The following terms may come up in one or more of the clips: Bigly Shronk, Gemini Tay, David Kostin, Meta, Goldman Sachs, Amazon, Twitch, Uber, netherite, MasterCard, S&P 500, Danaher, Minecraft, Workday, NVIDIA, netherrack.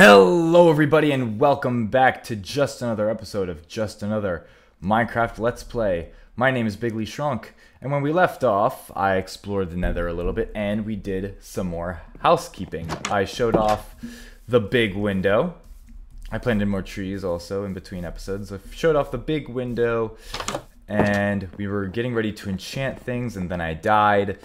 Hello everybody and welcome back to just another episode of just another Minecraft Let's Play. My name is Bigly Shronk, and when we left off I explored the nether a little bit and we did some more housekeeping. I showed off the big window. I planted more trees also in between episodes. I showed off the big window and we were getting ready to enchant things and then I died.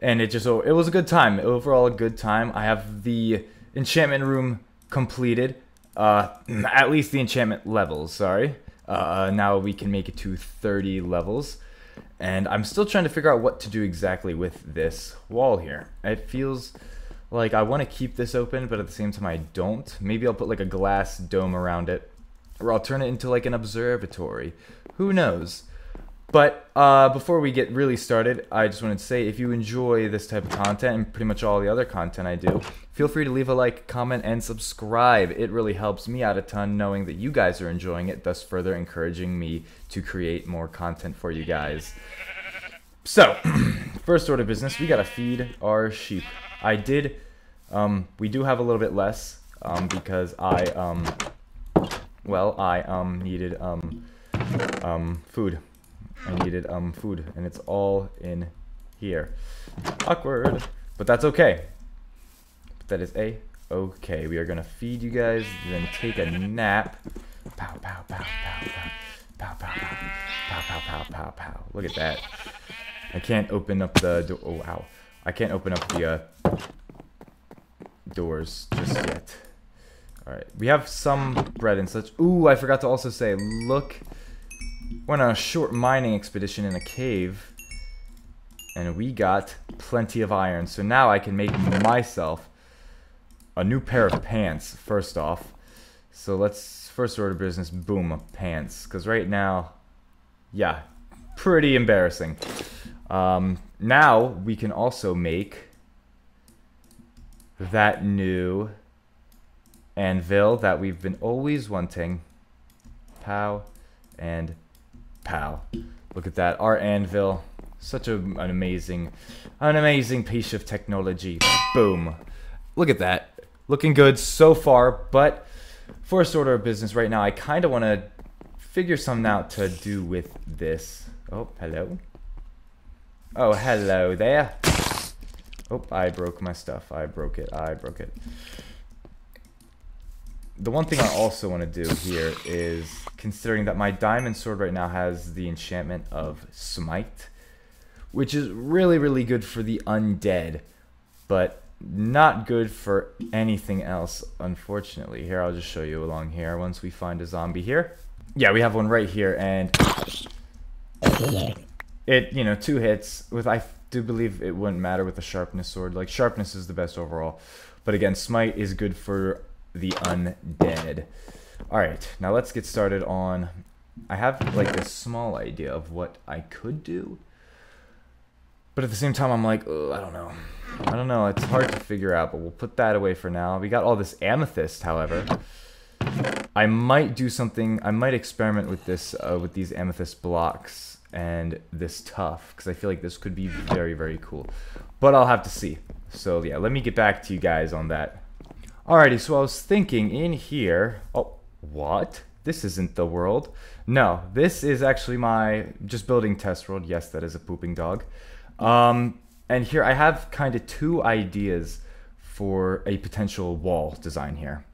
And it was a good time. Overall a good time. I have the enchantment room completed, at least the enchantment levels, sorry. Now we can make it to 30 levels, and I'm still trying to figure out what to do exactly with this wall here. It feels like I want to keep this open, but at the same time I don't. Maybe I'll put like a glass dome around it, or I'll turn it into like an observatory. Who knows? But before we get really started, I just wanted to say, if you enjoy this type of content and pretty much all the other content I do, feel free to leave a like, comment, and subscribe. It really helps me out a ton knowing that you guys are enjoying it, thus further encouraging me to create more content for you guys. So, first order of business, we gotta feed our sheep. We do have a little bit less because I needed food. I needed food, and it's all in here. Awkward, but that's okay. But that is a-okay. We are gonna feed you guys, then take a nap. Pow, pow, pow, pow, pow, pow, pow, pow, pow, pow, pow, pow, pow. Look at that. I can't open up the door. Oh wow, I can't open up the doors just yet. All right, we have some bread and such. Ooh, I forgot to also say, look. Went on a short mining expedition in a cave, and we got plenty of iron. So now I can make myself a new pair of pants, first off. So let's, first order of business, boom, pants. Because right now, yeah, pretty embarrassing. Now we can also make that new anvil that we've been always wanting. Pow and pow. Look at that. Our anvil. Such an amazing piece of technology. Boom. Look at that. Looking good so far, but first order of business right now, I kind of want to figure something out to do with this. Oh, hello. Oh, hello there. Oh, I broke my stuff. I broke it. The one thing I also want to do here is, considering that my diamond sword right now has the enchantment of smite, which is really, really good for the undead, but not good for anything else, unfortunately. Here, I'll just show you along here once we find a zombie here. Yeah, we have one right here, and it, you know, 2 hits with, I do believe it wouldn't matter with a sharpness sword. Like, sharpness is the best overall, but again, smite is good for the undead. All right, now let's get started on. I have like this small idea of what I could do, but at the same time I'm like, I don't know, it's hard to figure out, but we'll put that away for now. We got all this amethyst. However, I might do something. I might experiment with this with these amethyst blocks and this tuff, because I feel like this could be very, very cool, but I'll have to see. So yeah, let me get back to you guys on that. Alrighty, so I was thinking in here, oh, what? This isn't the world. No, this is actually my just building test world. Yes, that is a pooping dog. And here I have kind of 2 ideas for a potential wall design here.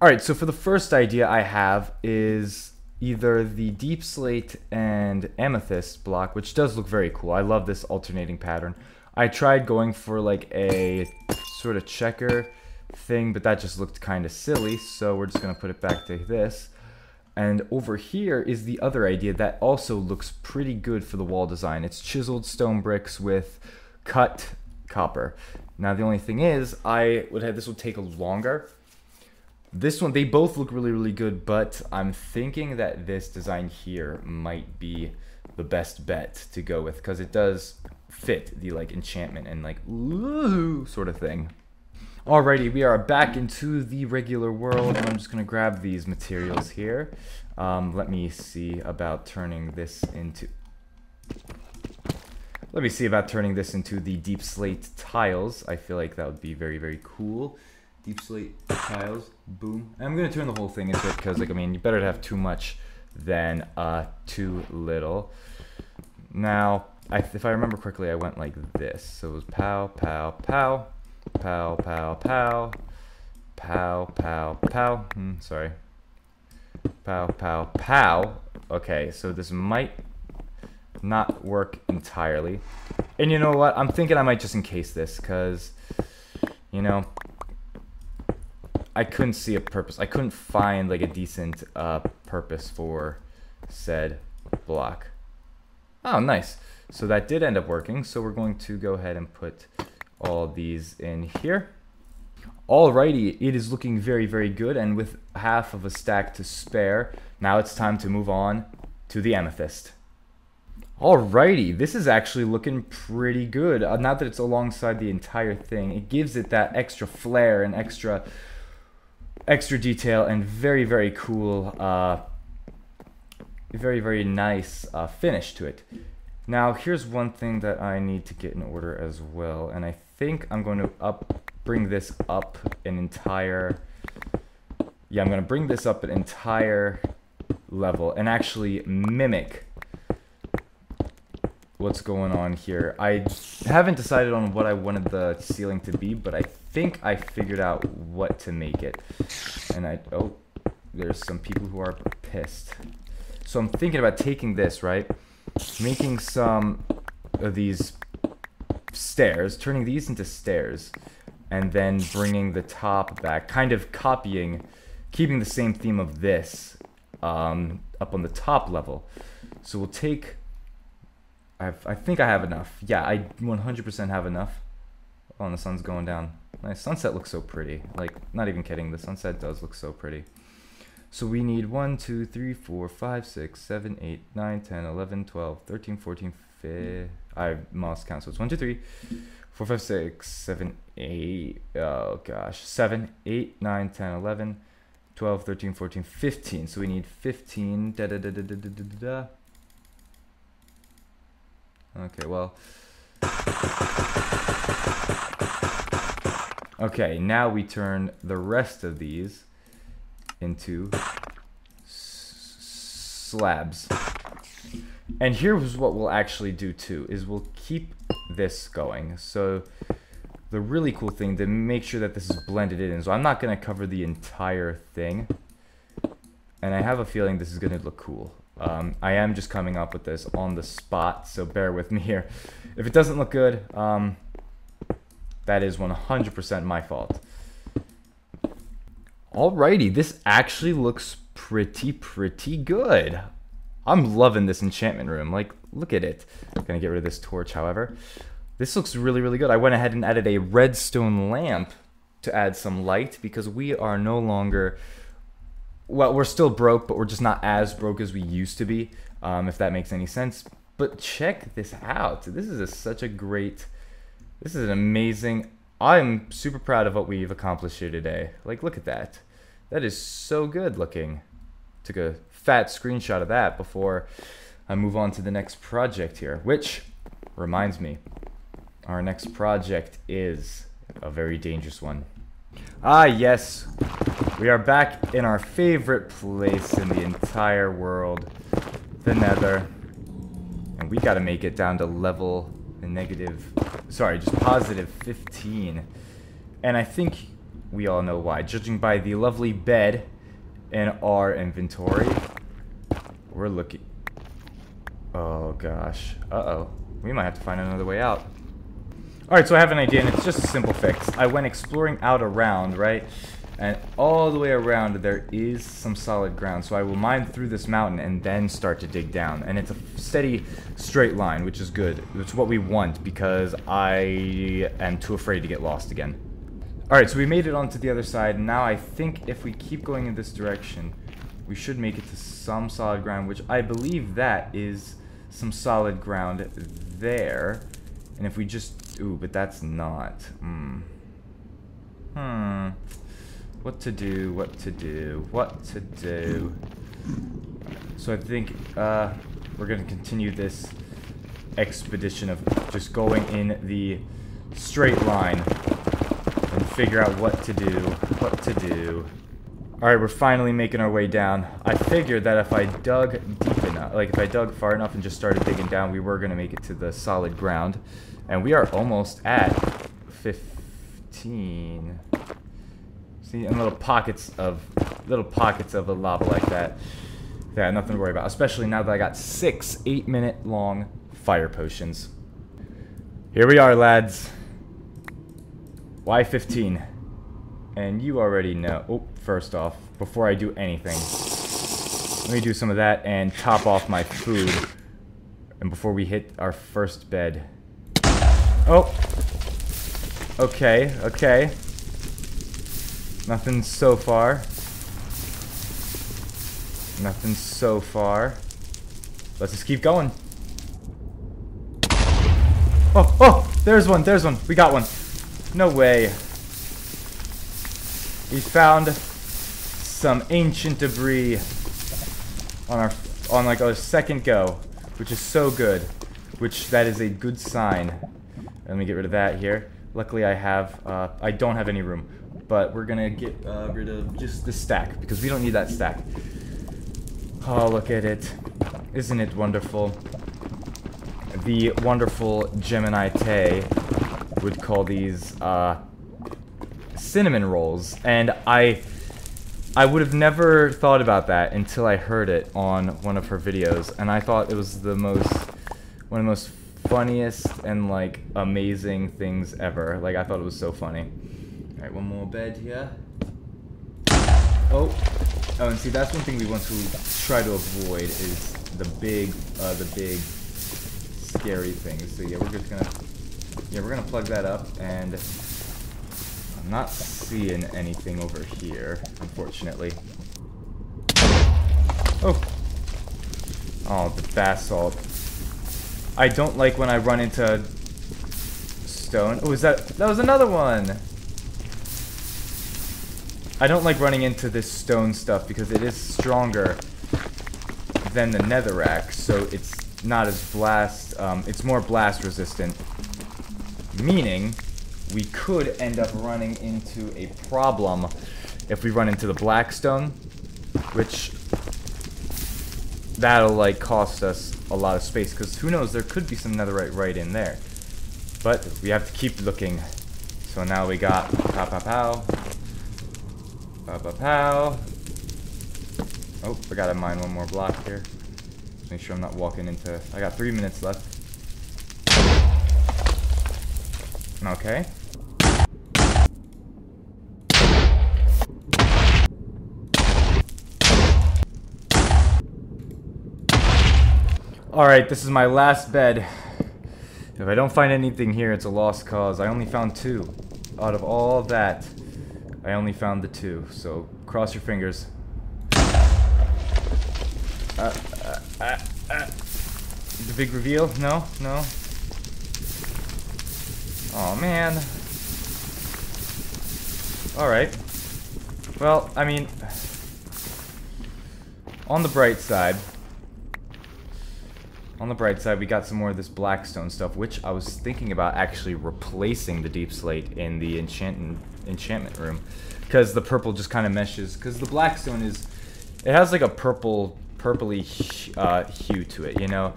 Alright, so for the first idea I have is either the deep slate and amethyst block, which does look very cool. I love this alternating pattern. I tried going for like a sort of checker thing, but that just looked kind of silly, so we're just going to put it back to this. And over here is the other idea that also looks pretty good for the wall design. It's chiseled stone bricks with cut copper. Now the only thing is, I would have, this would take longer. This one, they both look really, really good, but I'm thinking that this design here might be the best bet to go with, because it does fit the like enchantment and like ooh sort of thing. Alrighty, we are back into the regular world, and I'm just going to grab these materials here. Let me see about turning this into... Let me see about turning this into the deep slate tiles. I feel like that would be very, very cool. deep slate tiles, boom. I'm gonna turn the whole thing into it because, like, I mean, you better have too much than too little. Now, if I remember correctly, I went like this. So it was pow, pow, pow, pow, pow, pow, pow, pow, pow. Sorry. Pow, pow, pow. Okay, so this might not work entirely. And you know what? I'm thinking I might just encase this because, you know, I couldn't see a purpose. I couldn't find like a decent purpose for said block. Oh, nice. So that did end up working. So we're going to go ahead and put all these in here. Alrighty, it is looking very, very good. And with half of a stack to spare, now it's time to move on to the amethyst. Alrighty, this is actually looking pretty good. Now that it's alongside the entire thing, it gives it that extra flair and extra detail and very, very cool, very, very nice finish to it. Now, here's one thing that I need to get in order as well, and I think I'm going to bring this up an entire... Yeah, I'm going to bring this up an entire level and actually mimic what's going on here. I haven't decided on what I wanted the ceiling to be, but I think I figured out what to make it. And I, oh, there's some people who are pissed. So I'm thinking about taking this, right? Making some of these stairs, turning these into stairs, and then bringing the top back, kind of copying, keeping the same theme of this up on the top level. So we'll take... I think I have enough. Yeah, I 100% have enough. Oh, and the sun's going down. Nice. Sunset looks so pretty. Like, not even kidding. The sunset does look so pretty. So we need 1, 2, 3, 4, 5, 6, 7, 8, 9, 10, 11, 12, 13, 14, 15. I lost count. So it's 1, 2, 3, 4, 5, 6, 7, 8. Oh, gosh. 7, 8, 9, 10, 11, 12, 13, 14, 15. So we need 15. Da da da da da da da da. Okay, well, okay, now we turn the rest of these into slabs. And here's what we'll actually do too, is we'll keep this going. So the really cool thing to make sure that this is blended in, so I'm not going to cover the entire thing. And I have a feeling this is going to look cool. I am just coming up with this on the spot, so bear with me here. If it doesn't look good, that is 100% my fault. Alrighty, this actually looks pretty good. I'm loving this enchantment room. Like, look at it. I'm gonna get rid of this torch, however. This looks really, really good. I went ahead and added a redstone lamp to add some light because we are no longer... Well, we're still broke, but we're just not as broke as we used to be, if that makes any sense. But check this out. This is such a great... This is an amazing... I'm super proud of what we've accomplished here today. Like, look at that. That is so good looking. Took a fat screenshot of that before I move on to the next project here, which reminds me, our next project is a very dangerous one. Ah, yes. We are back in our favorite place in the entire world, the Nether. And we gotta make it down to level positive 15. And I think we all know why. Judging by the lovely bed in our inventory, we're looking... Oh gosh. Uh-oh. We might have to find another way out. Alright, so I have an idea, and it's just a simple fix. I went exploring out around, right? And all the way around there is some solid ground, so I will mine through this mountain and then start to dig down. And it's a steady straight line, which is good. It's what we want because I am too afraid to get lost again. Alright, so we made it onto the other side. Now I think if we keep going in this direction, we should make it to some solid ground, which I believe that is some solid ground there. And if we just... Ooh, but that's not... What to do. So I think we're going to continue this expedition of just going in the straight line and figure out what to do, All right, we're finally making our way down. I figured that if I dug deep enough, like if I dug far enough and just started digging down, we were going to make it to the solid ground. And we are almost at 15. See, and little pockets of the lava like that. Yeah, nothing to worry about, especially now that I got six 8-minute long fire potions. Here we are, lads. Y15. And you already know. Oh, first off, before I do anything, let me do some of that and top off my food. And before we hit our first bed. Oh. Okay, okay. Nothing so far. Nothing so far. Let's just keep going. Oh, oh! There's one, there's one. We got one. No way. We found some ancient debris on our second go, which is so good. Which that is a good sign. Let me get rid of that here. Luckily, I have I don't have any room, but we're gonna get rid of just the stack because we don't need that stack. Oh, look at it! Isn't it wonderful? The wonderful Gemini Tay would call these cinnamon rolls, and I would have never thought about that until I heard it on one of her videos, and I thought it was the most one of the funniest and like amazing things ever. Like I thought it was so funny. All right, one more bed here. Oh, oh, and see, that's one thing we want to try to avoid is the big scary things. So yeah, we're just gonna plug that up and. I'm not seeing anything over here, unfortunately. Oh! Oh, the basalt. I don't like when I run into stone. Oh, is that... That was another one! I don't like running into this stone stuff because it is stronger than the netherrack, so it's not as blast... it's more blast resistant. Meaning... we could end up running into a problem if we run into the blackstone, which that'll like cost us a lot of space because who knows, there could be some netherite right in there. But we have to keep looking. So now we got pow pow pow. Pow pow pow. Oh, I gotta mine one more block here. Make sure I'm not walking into... I got 3 minutes left. Okay. Alright, this is my last bed. If I don't find anything here, it's a lost cause. I only found two. Out of all that, I only found the two. So, cross your fingers. The big reveal? No? No? Oh man. Alright. Well, I mean, on the bright side, we got some more of this blackstone stuff, which I was thinking about actually replacing the deep slate in the enchantment room, because the purple just kind of meshes. Because the blackstone is, it has like a purpley hue to it. You know,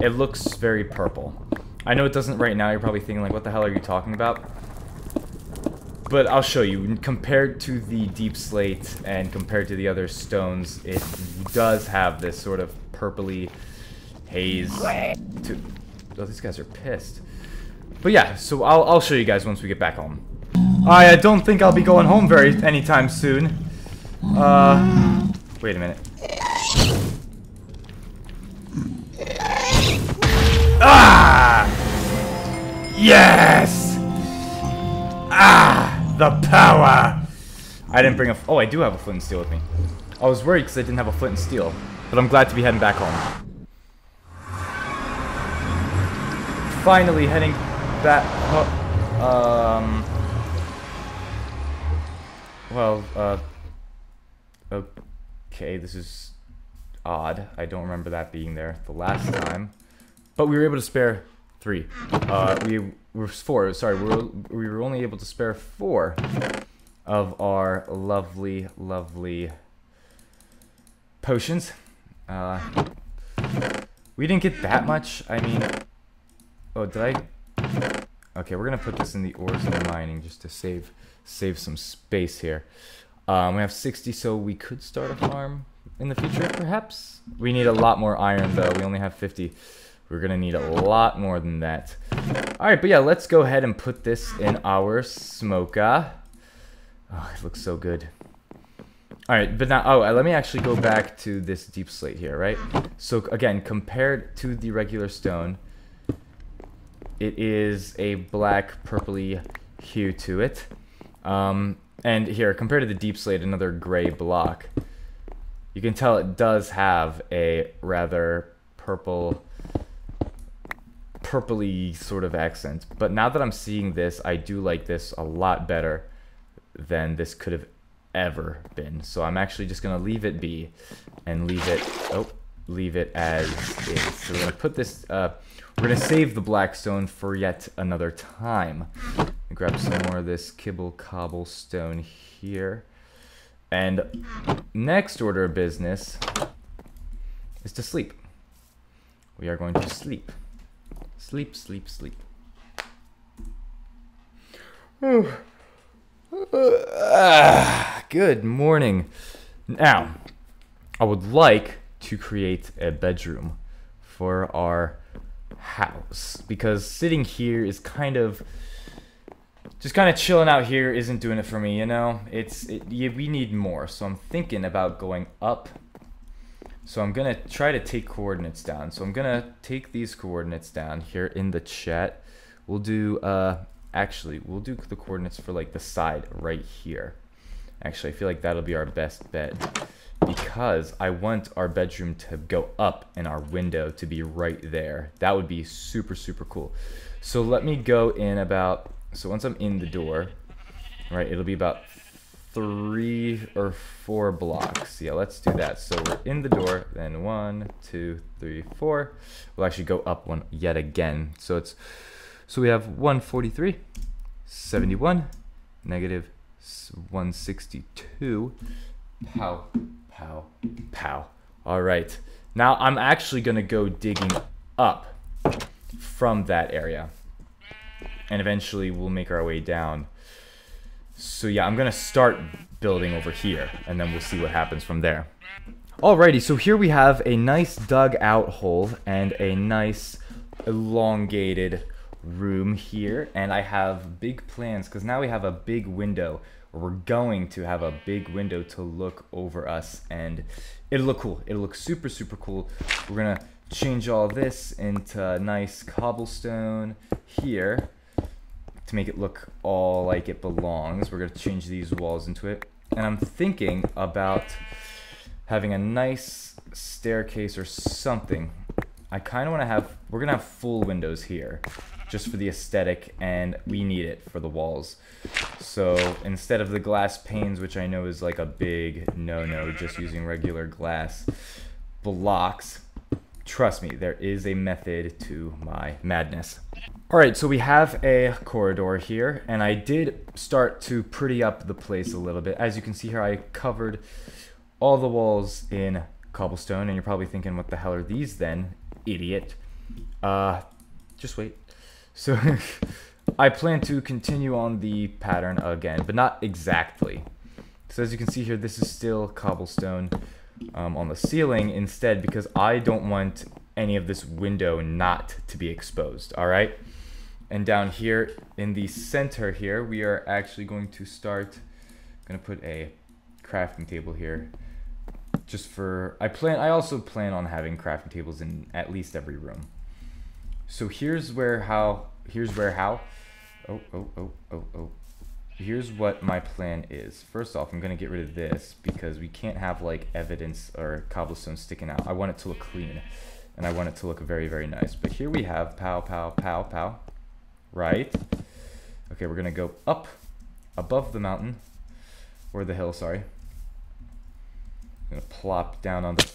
it looks very purple. I know it doesn't right now, you're probably thinking like, what the hell are you talking about? But I'll show you, compared to the deep slate and compared to the other stones, it does have this sort of purpley haze to... Oh, these guys are pissed. But yeah, so I'll show you guys once we get back home. I don't think I'll be going home anytime soon. Wait a minute. Ah! Yes! Ah! The power! I didn't bring a... Oh, I do have a flint and steel with me. I was worried because I didn't have a flint and steel. But I'm glad to be heading back home. Finally heading back... Well, okay, this is odd. I don't remember that being there the last time. But we were able to spare three. We were four. Sorry, we were only able to spare four of our lovely, lovely potions. We didn't get that much. I mean, oh, did I? Okay, we're gonna put this in the ores and mining just to save some space here. We have 60, so we could start a farm in the future, perhaps. We need a lot more iron, though. We only have 50. We're gonna need a lot more than that. All right, but yeah, let's go ahead and put this in our smoker. Oh, it looks so good. All right, but now, oh, let me actually go back to this deep slate here, right? So again, compared to the regular stone, it is a black purpley hue to it. And here, compared to the deep slate, another gray block, you can tell it does have a rather purpley sort of accent. But now that I'm seeing this, I do like this a lot better than this could have ever been. So I'm actually just gonna leave it be and leave it as is. So we're gonna put this, we're gonna save the blackstone for yet another time. Grab some more of this kibble cobblestone here. And next order of business is to sleep. We are going to sleep. Sleep, sleep, sleep. Good morning. Now, I would like to create a bedroom for our house, because sitting here is kind of... just kind of chilling out here isn't doing it for me, you know? We need more, so I'm thinking about going up. So I'm going to try to take coordinates down. So I'm going to take these coordinates down here in the chat. We'll do, actually, we'll do the coordinates for, like, the side right here. Actually, I feel like that'll be our best bet, because I want our bedroom to go up and our window to be right there. That would be super, super cool. So let me go in about... so once I'm in the door, right, it'll be about 3 or 4 blocks. Yeah, let's do that. So we're in the door, then 1, 2, 3, 4. We'll actually go up one yet again. So it's, so we have 143, 71, negative 162. Pow, pow, pow. All right. Now I'm actually going to go digging up from that area. And eventually we'll make our way down. So yeah, I'm gonna start building over here, and then we'll see what happens from there. Alrighty, so here we have a nice dug out hole and a nice elongated room here. And I have big plans, because now we have a big window. We're going to have a big window to look over us, and it'll look cool. It'll look super, super cool. We're gonna change all this into nice cobblestone here to make it look all like it belongs. We're going to change these walls into it. And I'm thinking about having a nice staircase or something. I kind of want to have, we're going to have full windows here just for the aesthetic, and we need it for the walls. So instead of the glass panes, which I know is like a big no-no, just using regular glass blocks. Trust me, there is a method to my madness. All right, so we have a corridor here, and I did start to pretty up the place a little bit. As you can see here, I covered all the walls in cobblestone, and you're probably thinking, what the hell are these then, idiot? Just wait. So I plan to continue on the pattern again, but not exactly. So as you can see here, this is still cobblestone. On the ceiling instead, because I don't want any of this window not to be exposed. All right, and down here in the center here, we are actually going to start, gonna put a crafting table here just for, I also plan on having crafting tables in at least every room. So here's what my plan is. First off, I'm going to get rid of this, because we can't have like evidence or cobblestone sticking out. I want it to look clean, and I want it to look very, very nice. But here we have pow, pow, pow, pow, right? Okay, we're going to go up above the mountain, or the hill, sorry. I'm going to plop down on the...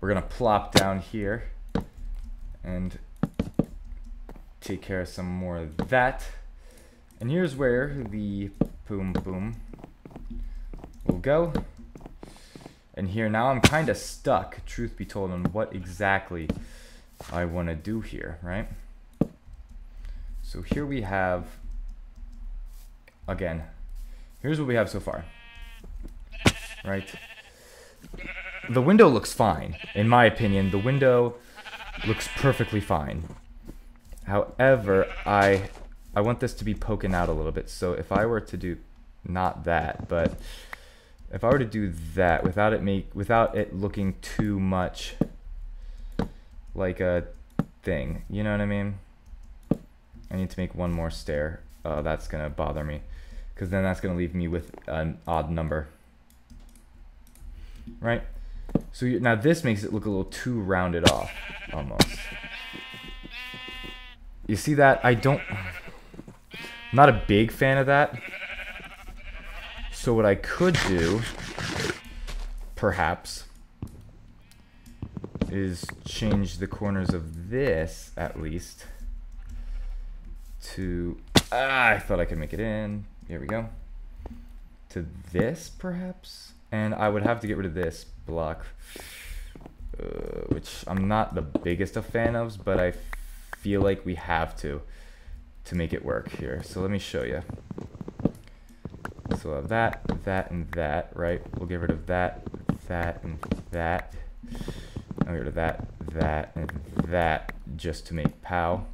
we're going to plop down here, and take care of some more of that. And here's where the boom boom will go. And here now I'm kind of stuck, truth be told, on what exactly I want to do here, right? So here we have, again, here's what we have so far, right? The window looks fine. In my opinion, the window looks perfectly fine. However, I want this to be poking out a little bit. So if I were to do not that, but if I were to do that without it looking too much like a thing, you know what I mean? I need to make one more stair. That's gonna bother me, because then that's gonna leave me with an odd number, right? So now this makes it look a little too rounded off, almost. You see that? I'm not a big fan of that. So what I could do, perhaps, is change the corners of this, at least, to, I thought I could make it in, here we go, to this, perhaps? And I would have to get rid of this block, which I'm not the biggest of fan of, but I feel like we have to make it work here. So let me show you. So we'll have that, that, and that, right? We'll get rid of that, that, and that. I'll get rid of that, that, and that, just to make pow,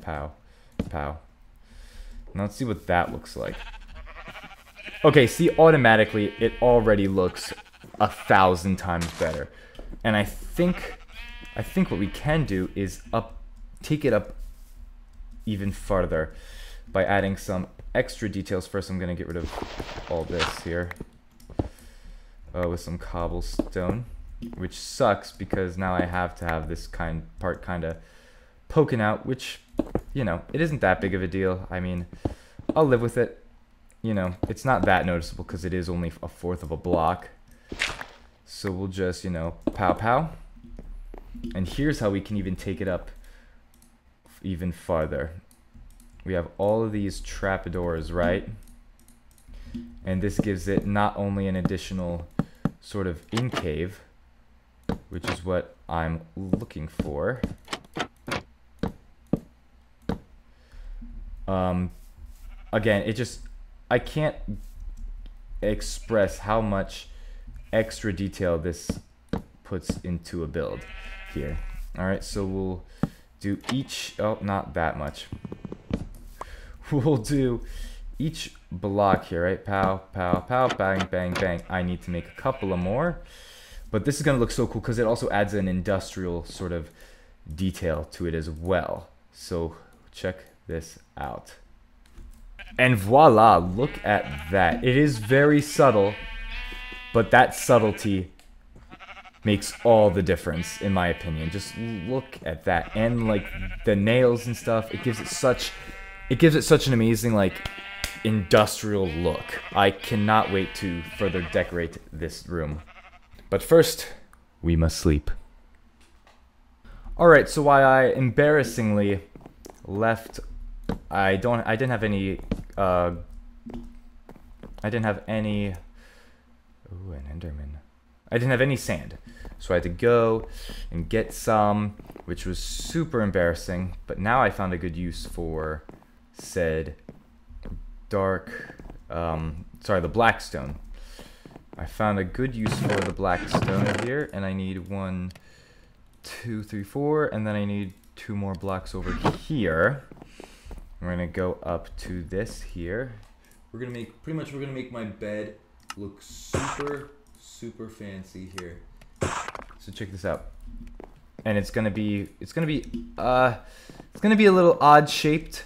pow, pow. Now let's see what that looks like. Okay, see, automatically, it already looks 1,000 times better. And I think what we can do is take it up even farther by adding some extra details. First, I'm gonna get rid of all this here with some cobblestone, which sucks because now I have to have this part kind of poking out, which, you know, it isn't that big of a deal. I mean, I'll live with it. You know, it's not that noticeable because it is only 1/4 of a block. So we'll just, you know, pow pow. And here's how we can even take it up even farther. We have all of these trapdoors, right? And this gives it not only an additional sort of in-cave, which is what I'm looking for. Again, it just, I can't express how much extra detail this puts into a build here. All right, so we'll do each, oh, not that much. We'll do each block here, right? Pow, pow, pow, bang, bang, bang. I need to make a couple of more, but this is gonna look so cool because it also adds an industrial sort of detail to it as well. So check this out. And voila, look at that. It is very subtle, but that subtlety makes all the difference, in my opinion. Just look at that. And like the nails and stuff, it gives it such an amazing, like, industrial look. I cannot wait to further decorate this room. But first, we must sleep. All right, so while I embarrassingly left, I didn't have any, ooh, an Enderman. I didn't have any sand. So I had to go and get some, which was super embarrassing, but now I found a good use for said the blackstone. I found a good use for the blackstone here, and I need 1, 2, 3, 4, and then I need 2 more blocks over here. We're gonna go up to this here. We're gonna make my bed look super, super fancy here. So check this out. And it's gonna be a little odd shaped,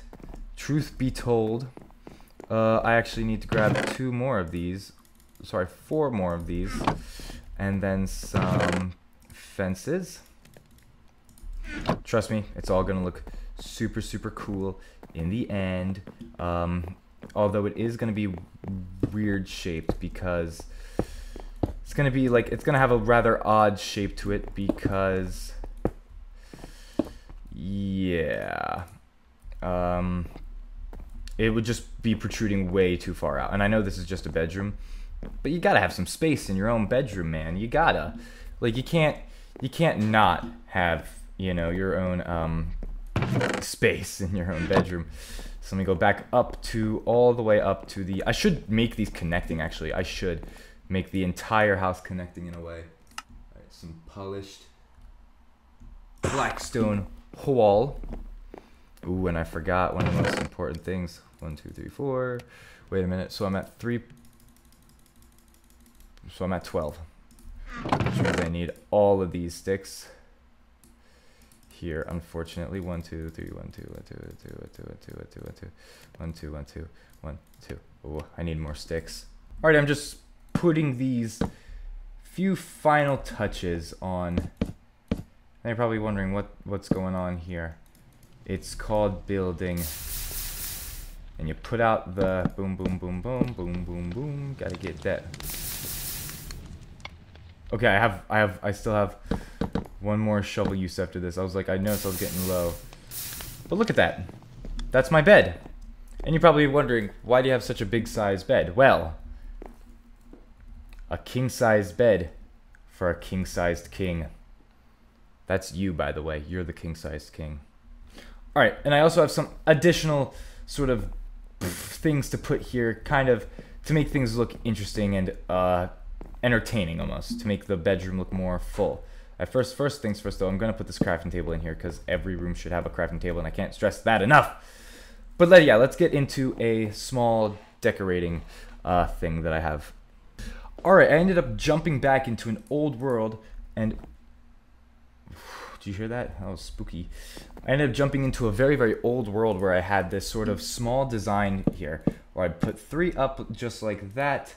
truth be told. I actually need to grab 4 more of these, and then some fences. Trust me, it's all gonna look super, super cool in the end. Although it is gonna be weird shaped because it's gonna be like, it's gonna have a rather odd shape to it because Yeah. It would just be protruding way too far out. And I know this is just a bedroom, but you gotta have some space in your own bedroom, man. You gotta. Like, you can't not have, you know, your own space in your own bedroom. So let me go back up to, all the way up to the, I should make these connecting, actually. I should make the entire house connecting in a way. All right, some polished black stone wall. Ooh, and I forgot one of the most important things. 1, 2, 3, 4. Wait a minute. So I'm at 3. So I'm at 12. Which means I need all of these sticks here, unfortunately. 1, 2, 3, 1, 2, 1, 2, 1, 2, 1, 2, 1, 2, 1, 2, 1, 2, 1, 2, 1, 2. Oh, I need more sticks. All right, I'm just putting these few final touches on. And you're probably wondering what's going on here. It's called building, and you put out the boom, boom, boom, boom, boom, boom, boom. Gotta get that. Okay, I still have one more shovel use after this. I was like, I noticed I was getting low, but look at that. That's my bed. And you're probably wondering, why do you have such a big size bed? Well, a king sized bed for a king sized king. That's you, by the way. You're the king sized king. All right, and I also have some additional sort of things to put here, kind of to make things look interesting and entertaining almost, to make the bedroom look more full. First things first though, I'm gonna put this crafting table in here because every room should have a crafting table and I can't stress that enough. But yeah, let's get into a small decorating thing that I have. All right, I ended up jumping back into an old world and you hear that? That was spooky. I ended up jumping into a very, very old world where I had this sort of small design here, where I'd put 3 up just like that.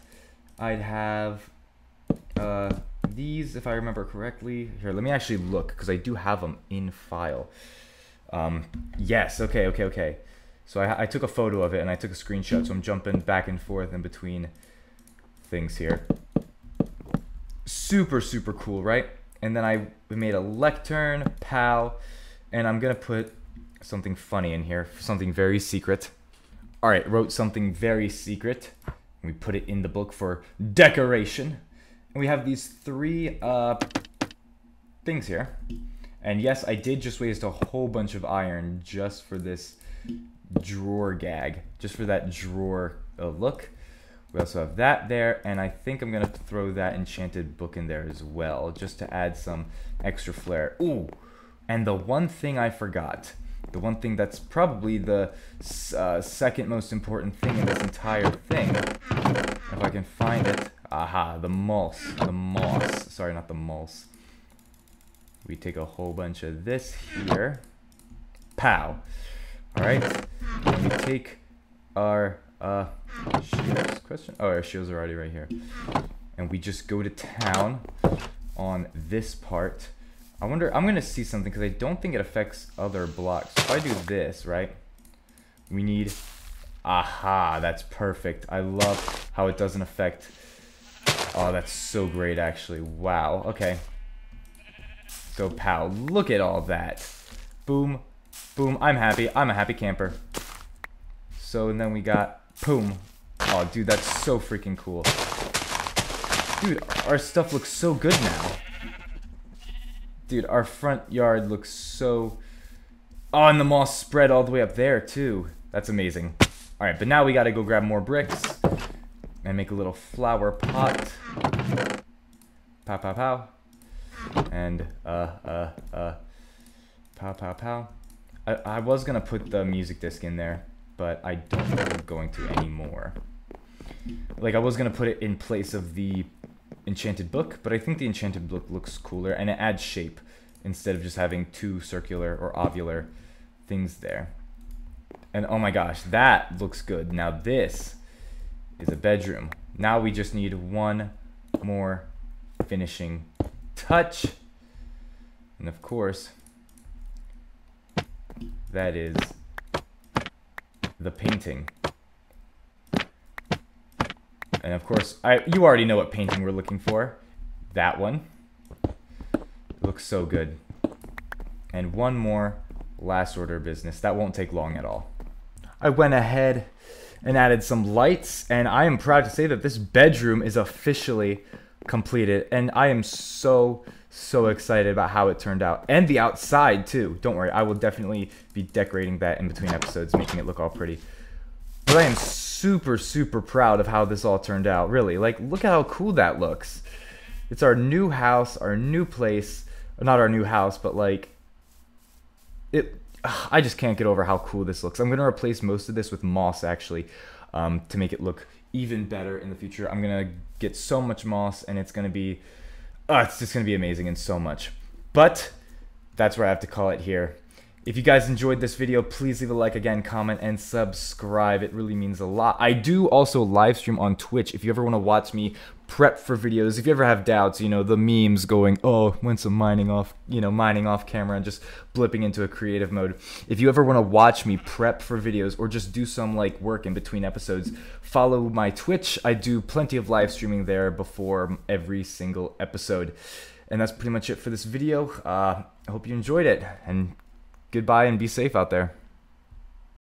I'd have these, if I remember correctly. Here, let me actually look, because I do have them in file. Yes, okay. So I took a photo of it, and I took a screenshot, so I'm jumping back and forth in between things here. Super, super cool, right? And then we made a lectern, pow, and I'm gonna put something funny in here, something very secret. All right, wrote something very secret. We put it in the book for decoration. And we have these 3 things here. And yes, I did just waste a whole bunch of iron just for this drawer gag, just for that drawer look. We also have that there, and I think I'm gonna throw that enchanted book in there as well, just to add some extra flair. Ooh, and the one thing I forgot, the one thing that's probably the second most important thing in this entire thing, if I can find it, aha, the moss, sorry, not the moss. We take a whole bunch of this here, pow. All right, and we take our, shields question? Oh, our shields are already right here. And we just go to town on this part. I wonder, I'm gonna see something because I don't think it affects other blocks. If I do this, right? We need, aha, that's perfect. I love how it doesn't affect, oh, that's so great actually. Wow, okay. So pow, look at all that. Boom, boom, I'm happy. I'm a happy camper. So, and then we got, boom. Oh, dude, that's so freaking cool. Dude, our stuff looks so good now. Dude, our front yard looks so... Oh, and the moss spread all the way up there, too. That's amazing. All right, but now we gotta go grab more bricks and make a little flower pot. Pow, pow, pow. And, pow, pow, pow. I was gonna put the music disc in there, but I don't think I'm going to anymore. Like, I was gonna put it in place of the enchanted book, but I think the enchanted book looks cooler and it adds shape instead of just having 2 circular or ovular things there. And oh my gosh, that looks good. Now this is a bedroom. Now we just need one more finishing touch. And of course, that is the painting. And of course, you already know what painting we're looking for. That one. It looks so good. And one more Last order of business. That won't take long at all. I went ahead and added some lights, and I am proud to say that this bedroom is officially completed, and I am so excited about how it turned out, and the outside too. Don't worry, I will definitely be decorating that in between episodes, making it look all pretty. But I am super proud of how this all turned out, really. Like, look at how cool that looks. It's our new house, our new place. Not our new house, but like, I just can't get over how cool this looks. I'm gonna replace most of this with moss, actually, to make it look even better in the future. I'm gonna get so much moss, and it's gonna be, it's just gonna be amazing and so much. But that's where I have to call it here. If you guys enjoyed this video, please leave a like, again, comment, and subscribe. It really means a lot. I do also live stream on Twitch. If you ever want to watch me prep for videos, if you ever have doubts, you know, the memes going, oh, when some mining off, you know, mining off camera and just blipping into a creative mode. If you ever want to watch me prep for videos or just do some like work in between episodes, follow my Twitch. I do plenty of live streaming there before every single episode. And that's pretty much it for this video. I hope you enjoyed it, and goodbye and be safe out there.